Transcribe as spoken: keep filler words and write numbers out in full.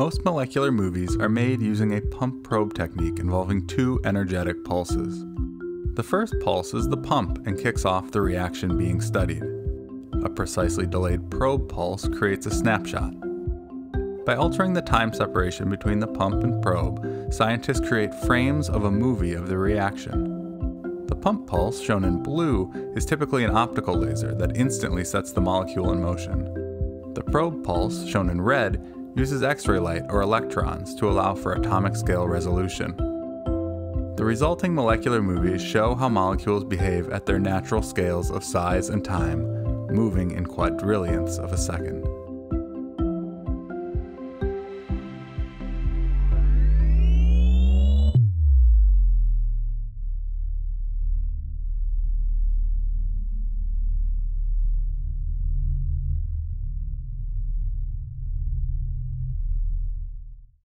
Most molecular movies are made using a pump probe technique involving two energetic pulses. The first pulse is the pump and kicks off the reaction being studied. A precisely delayed probe pulse creates a snapshot. By altering the time separation between the pump and probe, scientists create frames of a movie of the reaction. The pump pulse, shown in blue, is typically an optical laser that instantly sets the molecule in motion. The probe pulse, shown in red, uses X-ray light or electrons to allow for atomic scale resolution. The resulting molecular movies show how molecules behave at their natural scales of size and time, moving in quadrillionths of a second.